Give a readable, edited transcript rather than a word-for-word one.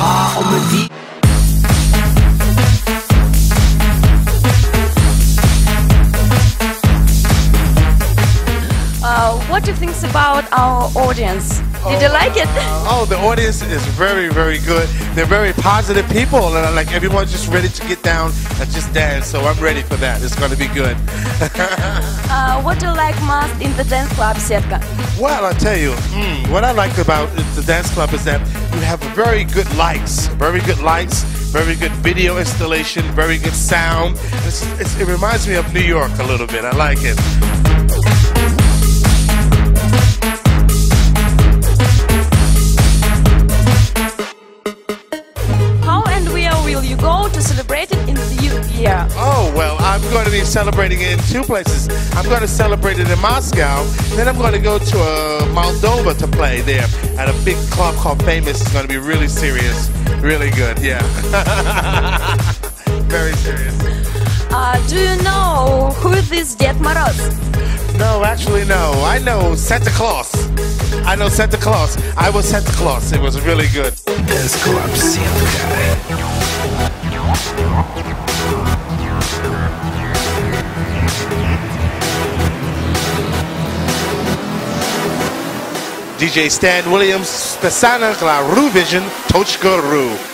high on the deep. What do you think about our audience? Did you like it? Oh, the audience is very, very good. They're very positive people. And like everyone's just ready to get down and just dance. So I'm ready for that. It's going to be good. What do you like most in the dance club, Setka? Well, I'll tell you, what I like about the dance club is that you have very good lights, very good video installation, very good sound. It reminds me of New York a little bit. I like it. Celebrating in the new year. Oh, well, I'm going to be celebrating it in two places. I'm going to celebrate it in Moscow, then I'm going to go to Moldova to play there at a big club called Famous. It's going to be really serious, really good, yeah. Very serious. Do you know who is this Ded Moroz? No, actually, no. I know Santa Claus. I know Santa Claus. I was Santa Claus. It was really good. Dance Club Santa. DJ Stan Williams, the Sana La Rue Vision, Tochka Rue.